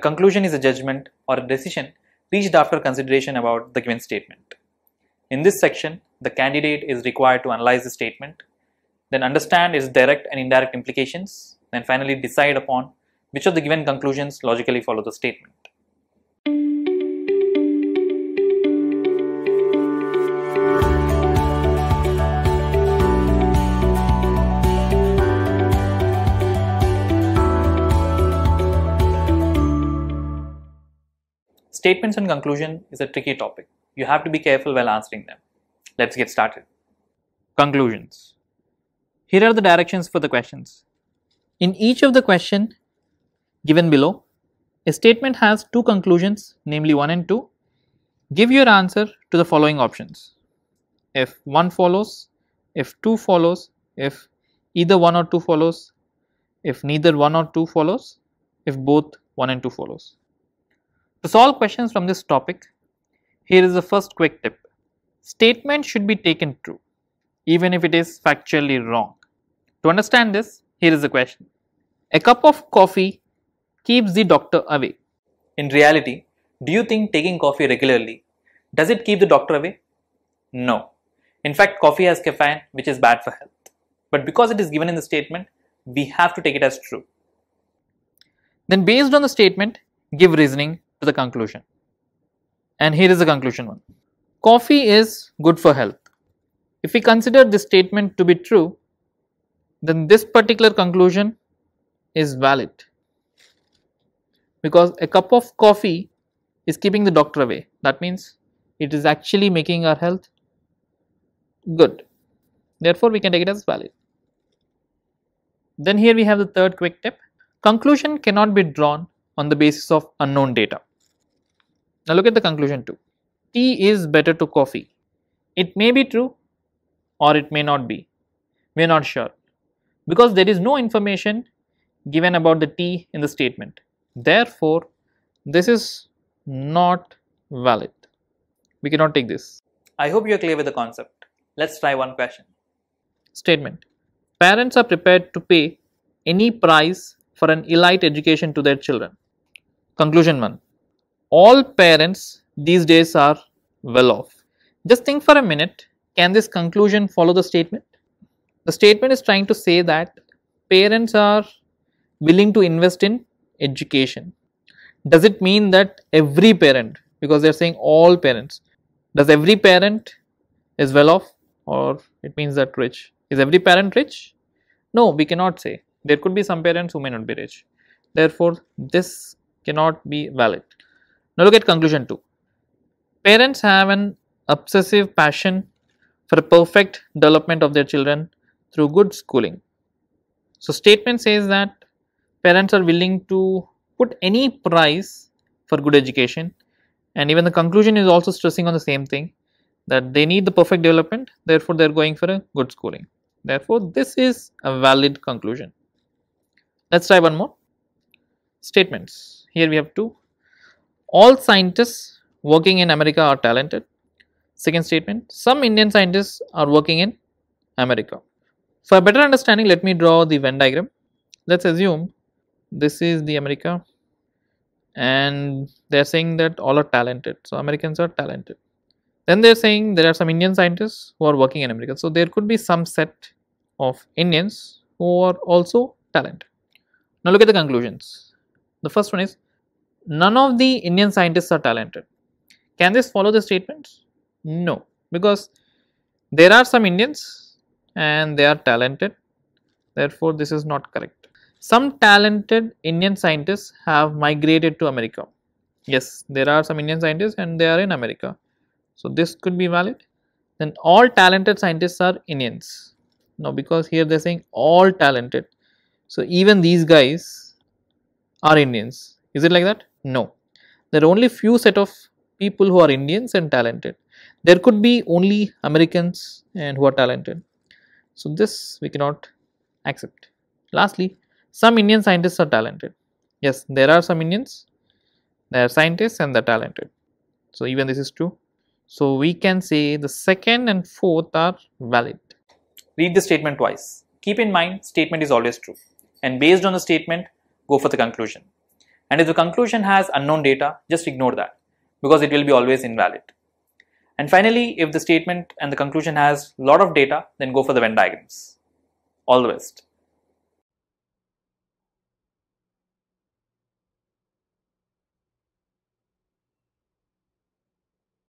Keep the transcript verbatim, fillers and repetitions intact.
A conclusion is a judgment or a decision reached after consideration about the given statement. In this section, the candidate is required to analyze the statement, then understand its direct and indirect implications, then finally decide upon which of the given conclusions logically follow the statement. Statements and conclusion is a tricky topic. You have to be careful while answering them. Let's get started. Conclusions. Here are the directions for the questions. In each of the question given below, a statement has two conclusions, namely one and two. Give your answer to the following options. If one follows, if two follows, if either one or two follows, if neither one or two follows, if both one and two follows. To solve questions from this topic, here is the first quick tip. Statement should be taken true, even if it is factually wrong. To understand this, here is the question. A cup of coffee keeps the doctor away. In reality, do you think taking coffee regularly, does it keep the doctor away? No. In fact, coffee has caffeine, which is bad for health. But because it is given in the statement, we have to take it as true. Then based on the statement, give reasoning to the conclusion. And here is the conclusion one. Coffee is good for health. If we consider this statement to be true, then this particular conclusion is valid, because a cup of coffee is keeping the doctor away. That means it is actually making our health good. Therefore, we can take it as valid. Then here we have the third quick tip. Conclusion cannot be drawn on the basis of unknown data. Now look at the conclusion two. Tea is better to coffee. It may be true or it may not be. We are not sure, because there is no information given about the tea in the statement. Therefore, this is not valid. We cannot take this. I hope you are clear with the concept. Let's try one question. Statement. Parents are prepared to pay any price for an elite education to their children. Conclusion one. All parents these days are well off. Just think for a minute. Can this conclusion follow the statement? The statement is trying to say that parents are willing to invest in education. Does it mean that every parent, because they are saying all parents, does every parent is well off, or it means that rich? Is every parent rich? No, we cannot say. There could be some parents who may not be rich. Therefore, this cannot be valid. Now look at conclusion two. Parents have an obsessive passion for a perfect development of their children through good schooling. So statement says that parents are willing to put any price for good education, and even the conclusion is also stressing on the same thing, that they need the perfect development, therefore they are going for a good schooling. Therefore, this is a valid conclusion. Let's try one more. Statements. Here we have two. All scientists working in America are talented. Second statement, some Indian scientists are working in America. For a better understanding, let me draw the Venn diagram. Let's assume this is the America and they are saying that all are talented. So, Americans are talented. Then they are saying there are some Indian scientists who are working in America. So, there could be some set of Indians who are also talented. Now, look at the conclusions. The first one is, none of the Indian scientists are talented. Can this follow the statements? No, because there are some Indians and they are talented, therefore this is not correct. Some talented Indian scientists have migrated to America. Yes, there are some Indian scientists and they are in America, so this could be valid. Then all talented scientists are Indians. Now because here they are saying all talented, so even these guys are Indians. Is it like that? No, there are only few set of people who are Indians and talented. There could be only Americans and who are talented. So this we cannot accept. Lastly, some Indian scientists are talented. Yes, there are some Indians, they are scientists and they are talented. So even this is true. So we can say the second and fourth are valid. Read the statement twice. Keep in mind statement is always true, and based on the statement, go for the conclusion. And if the conclusion has unknown data, just ignore that because it will be always invalid. And finally, if the statement and the conclusion has a lot of data, then go for the Venn diagrams. All the best.